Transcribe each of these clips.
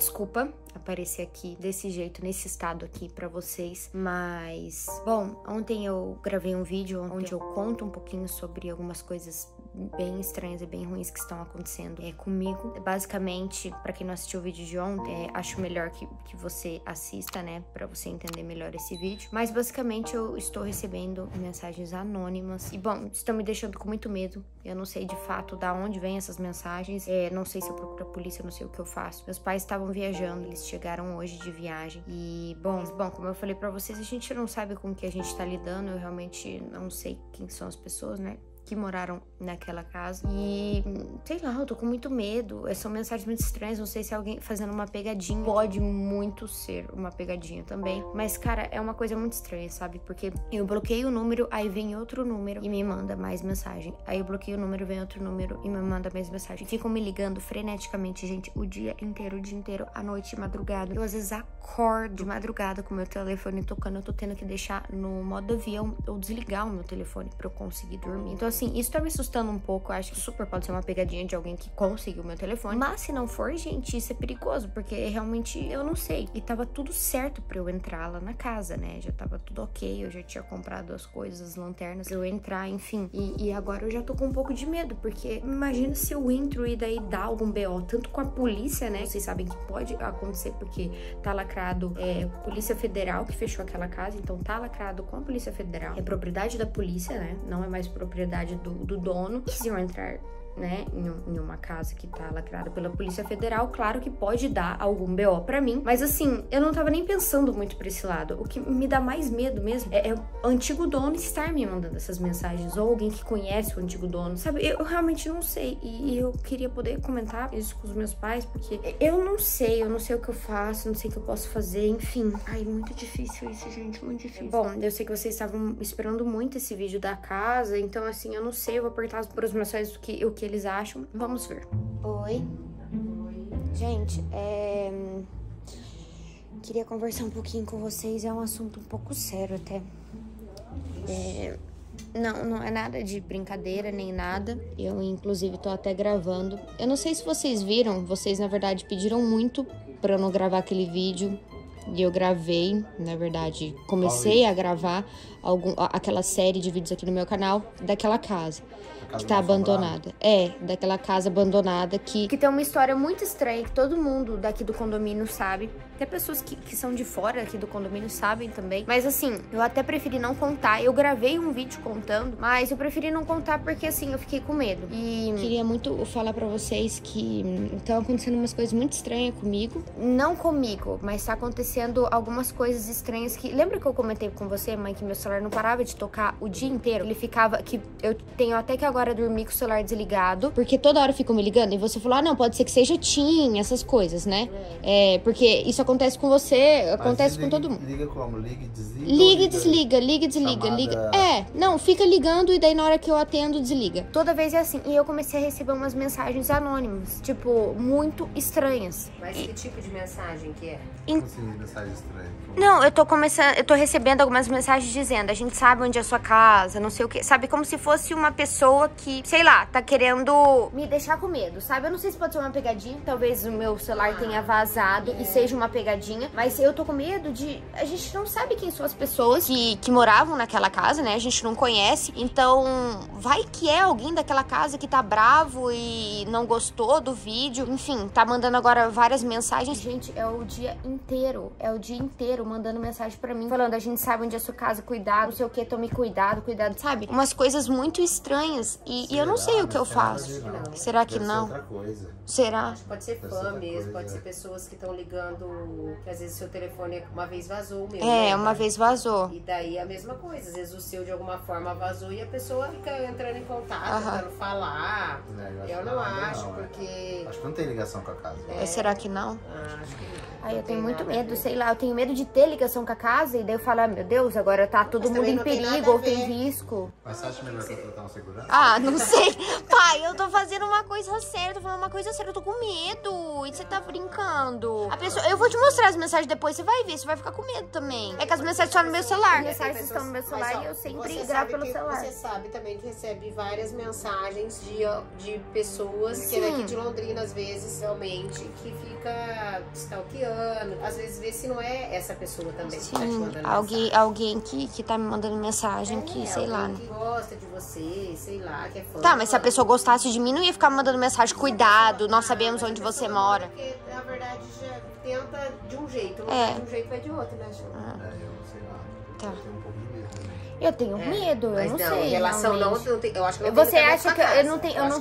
desculpa aparecer aqui desse jeito, nesse estado aqui pra vocês, mas bom, ontem eu gravei um vídeo onde eu conto um pouquinho sobre algumas coisas bem estranhas e bem ruins que estão acontecendo comigo. Basicamente, pra quem não assistiu o vídeo de ontem, acho melhor que você assista, né, pra você entender melhor esse vídeo, mas basicamente eu estou recebendo mensagens anônimas e bom, estão me deixando com muito medo. Eu não sei de fato da onde vem essas mensagens, não sei se eu procuro a polícia, não sei o que eu faço. Meus pais estavam viajando, eles chegaram hoje de viagem e bom, como eu falei pra vocês, a gente não sabe com que a gente tá lidando. Eu realmente não sei quem são as pessoas, né, que moraram naquela casa. E sei lá, eu tô com muito medo. São mensagens muito estranhas, não sei se é alguém fazendo uma pegadinha. Pode muito ser uma pegadinha também, mas cara, é uma coisa muito estranha, sabe? Porque eu bloqueio o número, aí vem outro número e me manda mais mensagem. Aí eu bloqueio o número, vem outro número e me manda mais mensagem. Ficam me ligando freneticamente, gente, o dia inteiro, à noite, madrugada. Eu às vezes acordo de madrugada com o meu telefone tocando, eu tô tendo que deixar no modo avião ou desligar o meu telefone pra eu conseguir dormir. Então assim, isso tá me assustando um pouco. Eu acho que super pode ser uma pegadinha de alguém que conseguiu meu telefone. Mas se não for, gente, isso é perigoso, porque realmente eu não sei. E tava tudo certo pra eu entrar lá na casa, né? Já tava tudo ok, eu já tinha comprado as coisas, as lanternas, pra eu entrar, enfim. E agora eu já tô com um pouco de medo, porque imagina se eu entro e daí dá algum BO, tanto com a polícia, né? Vocês sabem que pode acontecer, porque tá lacrado Polícia Federal, que fechou aquela casa, então tá lacrado com a Polícia Federal. É propriedade da polícia, né? Não é mais propriedade do dono. E se eu entrar, né, em uma casa que tá lacrada pela Polícia Federal, claro que pode dar algum BO pra mim, mas assim, eu não tava nem pensando muito pra esse lado. O que me dá mais medo mesmo é o antigo dono estar me mandando essas mensagens, ou alguém que conhece o antigo dono, sabe? Eu realmente não sei, e eu queria poder comentar isso com os meus pais, porque eu não sei o que eu faço, não sei o que eu posso fazer, enfim. Ai, muito difícil isso, gente, muito difícil. Bom, eu sei que vocês estavam esperando muito esse vídeo da casa, então assim, eu não sei, eu vou apertar as aproximações do que eu que eles acham. Vamos ver. Oi. Gente, queria conversar um pouquinho com vocês. É um assunto um pouco sério até. Não é nada de brincadeira, nem nada. Eu, inclusive, tô até gravando. Eu não sei se vocês viram. Vocês, na verdade, pediram muito pra eu não gravar aquele vídeo. E eu gravei, na verdade, comecei a gravar aquela série de vídeos aqui no meu canal daquela casa que tá abandonada. Daquela casa abandonada que tem uma história muito estranha que todo mundo daqui do condomínio sabe. Até pessoas que são de fora aqui do condomínio sabem também. Mas assim, eu até preferi não contar. Eu gravei um vídeo contando, mas eu preferi não contar porque assim, eu fiquei com medo. E queria muito falar pra vocês que estão acontecendo umas coisas muito estranhas comigo. Não comigo, mas tá acontecendo algumas coisas estranhas que... Lembra que eu comentei com você, mãe, que meu celular não parava de tocar o dia inteiro? Ele ficava... que eu tenho até que agora dormir com o celular desligado, porque toda hora ficam me ligando, e você falou, ah, não, pode ser que seja TIM, essas coisas, né? Porque isso acontece com você, acontece com todo mundo. Liga como? Liga e desliga? Liga e desliga, liga e desliga, liga. Não, fica ligando e daí na hora que eu atendo, desliga. Toda vez é assim, e eu comecei a receber umas mensagens anônimas, tipo, muito estranhas. Mas que tipo de mensagem que é? Mensagem estranha. Não, eu tô recebendo algumas mensagens dizendo, a gente sabe onde é a sua casa, não sei o que, sabe, como se fosse uma pessoa que, sei lá, tá querendo me deixar com medo, sabe? Eu não sei se pode ser uma pegadinha, talvez o meu celular tenha vazado e seja uma pegadinha, mas eu tô com medo de... A gente não sabe quem são as pessoas que moravam naquela casa, né? A gente não conhece, então vai que é alguém daquela casa que tá bravo e não gostou do vídeo, enfim, tá mandando agora várias mensagens. Gente, é o dia inteiro mandando mensagem pra mim, falando, a gente sabe onde é a sua casa, cuidado, não sei o que, tome cuidado, cuidado, sabe? Umas coisas muito estranhas. E eu não sei o que eu faço. Será que não? Será que não? Será? Pode ser fã mesmo, pode ser pessoas que estão ligando, que às vezes seu telefone uma vez vazou mesmo. Uma vez vazou. E daí a mesma coisa, às vezes o seu de alguma forma vazou e a pessoa fica entrando em contato, tentando falar. Eu não acho, porque... Acho que não tem ligação com a casa. Será que não? Acho que não. Aí eu tenho muito medo, sei lá, eu tenho medo de ter ligação com a casa e daí eu falo, ah, meu Deus, agora tá todo mundo em perigo ou tem risco. Mas você acha melhor contratar um segurança? Ah, não sei. Pai, eu tô fazendo uma coisa séria, eu tô falando uma coisa séria, eu tô com medo. E você tá brincando. A pessoa, eu vou te mostrar as mensagens depois, você vai ver, você vai ficar com medo também. É que as mensagens estão no meu celular. As mensagens estão no meu celular e eu sempre gravo pelo celular. Você sabe também que recebe várias mensagens de pessoas, sim, que é daqui de Londrina, às vezes, realmente, que fica stalkeando. Às vezes vê se não é essa pessoa também que tá te mandando mensagem. Alguém que tá me mandando mensagem, que sei lá. Alguém que gosta de você, sei lá, que é fã. Tá, mas se a pessoa gostasse de mim, não ia ficar me mandando mensagem, cuidado, nós sabemos onde você mora. Porque, na verdade, já tenta de um jeito, de um jeito vai de outro, né, Ju? Eu sei lá, eu tenho um pouco de medo também. Eu tenho medo, eu não sei. Em relação eu acho que não tem. Você acha que eu não tenho, eu não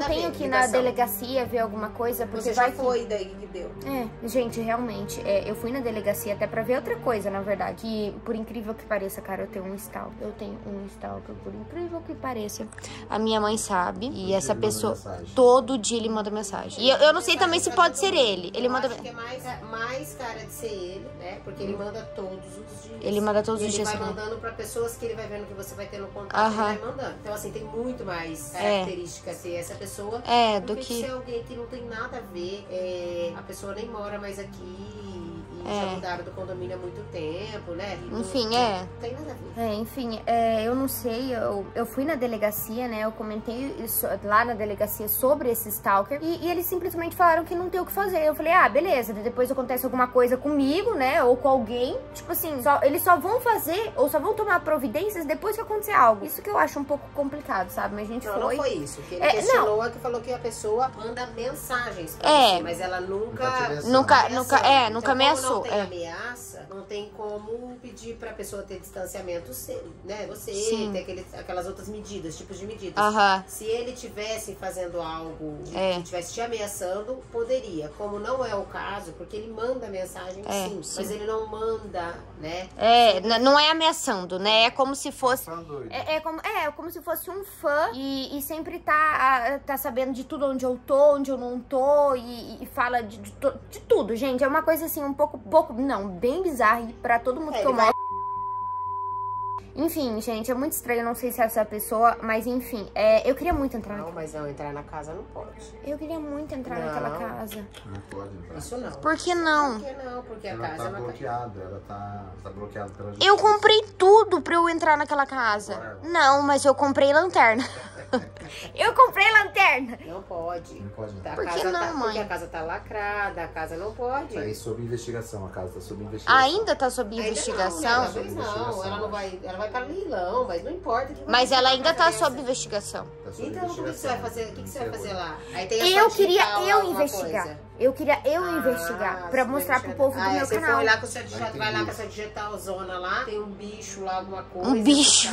tenho que ir na delegacia ver alguma coisa? Porque você já foi daí que deu. É, gente, realmente, eu fui na delegacia até pra ver outra coisa, na verdade. Que, por incrível que pareça, cara, eu tenho um stalker. Eu tenho um stalker, por incrível que pareça. A minha mãe sabe. E essa pessoa, todo dia ele manda mensagem. E eu não sei também se pode ser ele. Ele manda. Acho que é mais cara de ser ele, né? Porque ele manda todos os dias. Ele manda todos os dias. Ele vai mandando pra pessoas que ele vai vendo que você vai tendo contato, vai mandando. Então, assim, tem muito mais característica ser essa pessoa do que ser alguém que não tem nada a ver. A pessoa nem mora mais aqui. Já mudaram do condomínio há muito tempo, né? Enfim, não tem nada a ver. Enfim, eu não sei, eu fui na delegacia, né? Eu comentei isso, lá na delegacia sobre esse stalker e eles simplesmente falaram que não tem o que fazer. Eu falei, ah, beleza, depois acontece alguma coisa comigo, né? Ou com alguém. Tipo assim, eles só vão fazer ou só vão tomar providências depois que acontecer algo. Isso que eu acho um pouco complicado, sabe? Mas a gente não foi isso. Que ele questionou, que falou que a pessoa manda mensagens pra você, mas ela nunca ameaçou. Não tem ameaça, não tem como pedir pra pessoa ter distanciamento, né? Você tem aquelas outras medidas, tipos de medidas. Se ele tivesse fazendo algo, tivesse te ameaçando, poderia. Como não é o caso, porque ele manda mensagem, sim. Mas ele não manda, né? Não é ameaçando, né? É como se fosse... como se fosse um fã e sempre tá sabendo de tudo, onde eu tô, onde eu não tô, e fala de tudo, gente. É uma coisa assim, um pouco, não, bem bizarro pra todo mundo que eu mostro. Enfim, gente, é muito estranho, eu não sei se é essa pessoa, mas enfim, eu queria muito entrar naquela casa. Não, mas entrar na casa não pode. Eu queria muito entrar naquela casa. Não pode entrar. Isso não. Por que não? Porque a casa tá bloqueada, ela tá bloqueada pela justiça. Eu comprei tudo pra eu entrar naquela casa. Claro. Não, mas eu comprei lanterna. Eu comprei lanterna. Não pode. Não pode, não. Por que não, mãe? Porque a casa tá lacrada, a casa não pode. Tá aí sob investigação, a casa tá sob investigação. Ainda tá sob investigação? Não, ela não vai... Ela vai para leilão, mas não importa. Mas ela ainda tá sob investigação. Então, como que você vai fazer? O que você vai fazer lá? Aí tem a Eu queria investigar pra mostrar pro povo do meu canal. Vai lá com a sua digitalzona lá, tem um bicho lá, alguma coisa. Um bicho?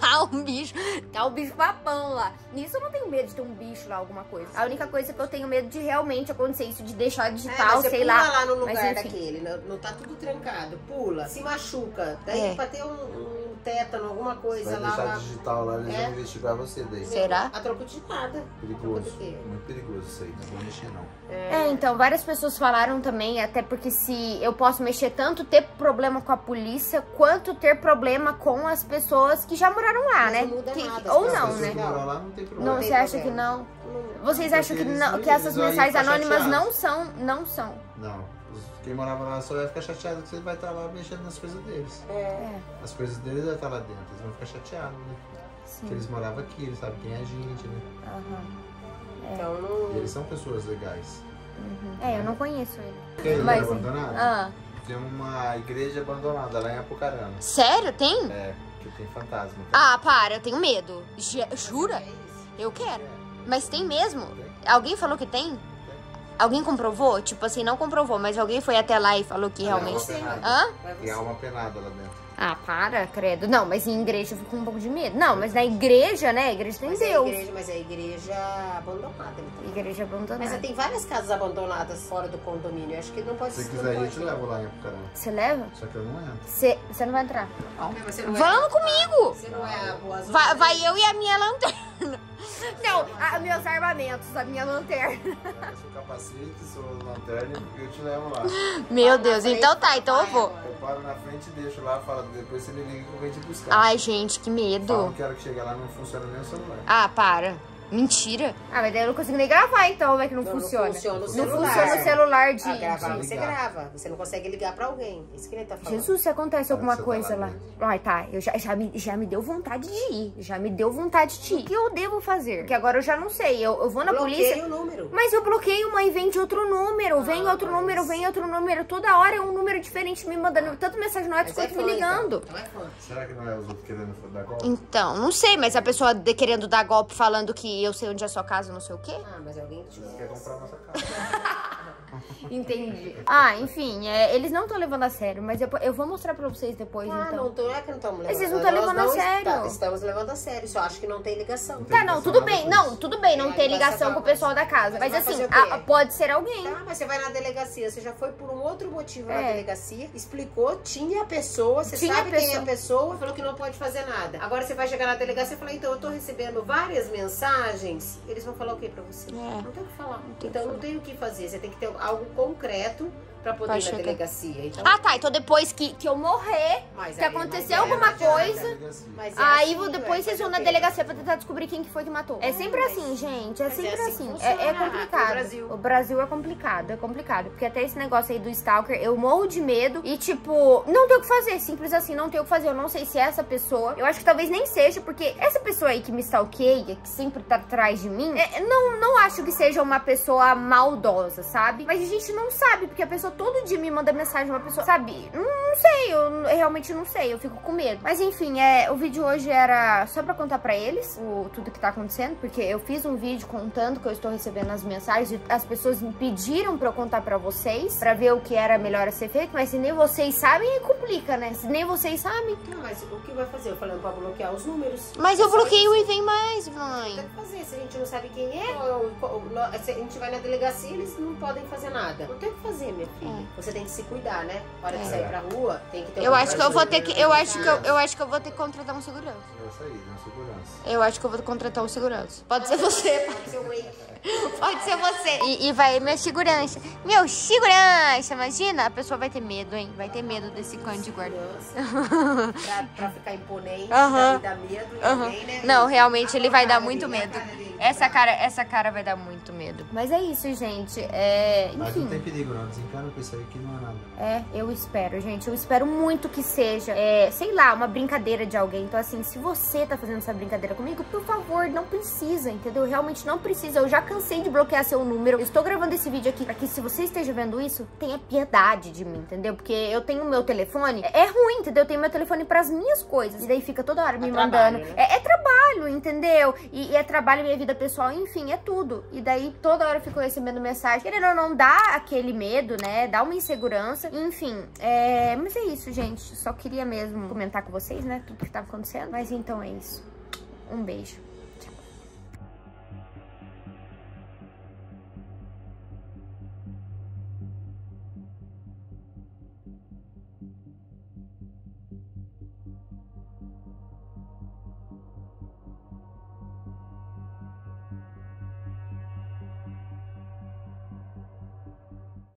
Ah, um bicho. Tá um bicho papão lá. Nisso eu não tenho medo de ter um bicho lá, alguma coisa. A única coisa que eu tenho medo de realmente acontecer isso, de deixar digital, sei lá. Pula lá no lugar daquele, não tá tudo trancado. Pula, se machuca. Daí pra ter um tétano, alguma coisa lá. Se deixar digital lá, eles vão investigar você daí. Será? A troco de nada. Perigoso. Muito perigoso isso aí, não vou mexer não. Então. Várias pessoas falaram também, até porque se eu posso mexer tanto, ter problema com a polícia, quanto ter problema com as pessoas que já moraram lá, mas né? Não muda nada, ou não, né? Lá, não, tem problema. Não, você acha que não? Vocês acham que, não, que essas mensagens anônimas não são? Não. Quem morava lá só vai ficar chateado que você vai estar lá mexendo nas coisas deles. As coisas deles vai estar lá dentro, eles vão ficar chateados, né? Sim. Porque eles moravam aqui, eles sabem quem é a gente, né? Então... E eles são pessoas legais. Eu não conheço ele. Mas, abandonado? Tem uma igreja abandonada lá em Apucarana. Sério? Tem? Que tem fantasma. Também. Ah, para, eu tenho medo. Jura? Eu quero. Mas tem mesmo? Alguém falou que tem? Alguém comprovou? Tipo assim, não comprovou, mas alguém foi até lá e falou que realmente tem. Tem alma penada lá dentro. Ah, para, credo. Não, mas em igreja eu fico com um pouco de medo. Não, mas na igreja, né? A igreja tem Deus. Mas é igreja abandonada. Então. Igreja abandonada. Mas tem várias casas abandonadas fora do condomínio. Eu acho que não pode ser. Se quiser, eu te levo lá em Apucarana. Você leva? Só que eu não entro. Você não vai entrar? Não. Vamos comigo! Você não é a boa. Vai eu e a minha lanterna. Não, meus armamentos, a minha lanterna. Seu capacete, sua lanterna, porque eu te levo lá. Meu Deus, então tá, então eu vou. Eu paro na frente e deixo lá, falo, depois você me liga que eu venho te buscar. Ai, gente, que medo. Eu não quero que chegue lá, não funciona nem o celular. Ah, para. Mentira. Ah, mas daí eu não consigo nem gravar, então, como é que não funciona? Não funciona o celular. Não funciona o celular de... gravar, você grava. Você não consegue ligar pra alguém. Isso que ele tá falando. Jesus, se acontece alguma coisa lá. Ai, tá. Eu já me deu vontade de ir. Já me deu vontade de ir. O que eu devo fazer? Porque agora eu já não sei. Eu vou na polícia... Bloqueio o número. Mas eu bloqueio, mãe. Vem de outro número. Vem outro número. Vem outro número. Toda hora é um número diferente me mandando. Tanto mensagem no WhatsApp quanto me ligando. Será que não é os outros querendo dar golpe? Então, não sei. Mas a pessoa querendo dar golpe falando que eu sei onde é a sua casa, não sei o quê. Ah, mas alguém te... quer comprar a nossa casa. Entendi. Ah, enfim, eles não estão levando a sério, mas eu vou mostrar pra vocês depois, então. Ah, não, não é que não estão levando a sério. Vocês não estão levando a sério. Estamos levando a sério, só acho que não tem ligação. Não tem tá, não, tudo bem. Não, tudo bem não ter ligação com o pessoal da casa. Mas assim, pode ser alguém. Tá, mas você vai na delegacia, você já foi por um outro motivo na delegacia, explicou, tinha a pessoa, você sabe quem é a pessoa, falou que não pode fazer nada. Agora você vai chegar na delegacia e falar, então eu tô recebendo várias mensagens, eles vão falar o que pra você? Não tem o que falar. Então não tem o que fazer, você tem que ter algo concreto pra poder ir na delegacia. Então... Ah, tá. Então depois que eu morrer, que acontecer alguma coisa, aí depois vocês vão na delegacia pra tentar descobrir quem que foi que matou. É sempre assim, gente. É sempre assim. É complicado. O Brasil é complicado. É complicado. Porque até esse negócio aí do stalker, eu morro de medo e, tipo, não tem o que fazer. Simples assim, não tem o que fazer. Eu não sei se é essa pessoa. Eu acho que talvez nem seja, porque essa pessoa aí que me stalkeia, que sempre tá atrás de mim, não acho que seja uma pessoa maldosa, sabe? Mas a gente não sabe, porque a pessoa todo dia me manda mensagem uma pessoa, sabe? Não sei, eu realmente não sei, eu fico com medo. Mas enfim, o vídeo hoje era só pra contar pra eles tudo que tá acontecendo, porque eu fiz um vídeo contando que eu estou recebendo as mensagens e as pessoas me pediram pra eu contar pra vocês, pra ver o que era melhor a ser feito, mas se nem vocês sabem, complica, né? Se nem vocês sabem. Não, mas o que vai fazer? Eu falando pra bloquear os números. Mas eu bloqueio e vem mais, mãe. Tem que fazer, se a gente não sabe quem é, se a gente vai na delegacia, eles não podem fazer nada. Não tem o que fazer, minha filha. Você tem que se cuidar, né? Hora de sair pra rua, tem que ter eu acho que eu vou ter que contratar um segurança. Eu acho que eu vou contratar um segurança. Pode ser você. Pode ser você. E vai minha segurança. Meu, segurança, imagina? A pessoa vai ter medo, hein? Vai ter medo desse cão de guarda. Pra ficar imponente, dar medo em alguém, né? Não, realmente ele vai dar muito medo. Essa cara vai dar muito medo. Mas é isso, gente. Enfim. Mas não tem perigo, não. Desencana com isso aí que não é nada. Eu espero, gente. Eu espero muito que seja, sei lá, uma brincadeira de alguém. Então, assim, se você tá fazendo essa brincadeira comigo, por favor, não precisa, entendeu? Realmente não precisa. Eu já cansei de bloquear seu número. Eu estou gravando esse vídeo aqui pra que, se você esteja vendo isso, tenha piedade de mim, entendeu? Porque eu tenho meu telefone. É ruim, entendeu? Eu tenho meu telefone pras minhas coisas. E daí fica toda hora me mandando. Né? É trabalho, entendeu? E é trabalho, minha vida pessoal, enfim, é tudo. E daí toda hora eu fico recebendo mensagem. Querendo ou não, dá aquele medo, né? Dá uma insegurança. Enfim, mas é isso, gente. Só queria mesmo comentar com vocês, né? Tudo que tava acontecendo. Mas então é isso. Um beijo.